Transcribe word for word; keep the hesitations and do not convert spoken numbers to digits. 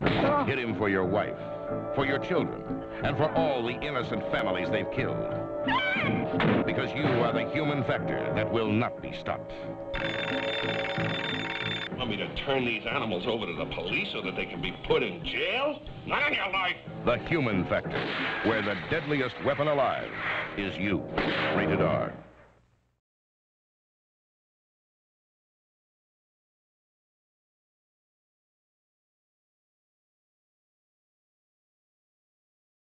Hit him for your wife, for your children, and for all the innocent families they've killed. Because you are the human factor that will not be stopped. You want me to turn these animals over to the police so that they can be put in jail? Not on your life! The Human Factor, where the deadliest weapon alive is you. Rated R.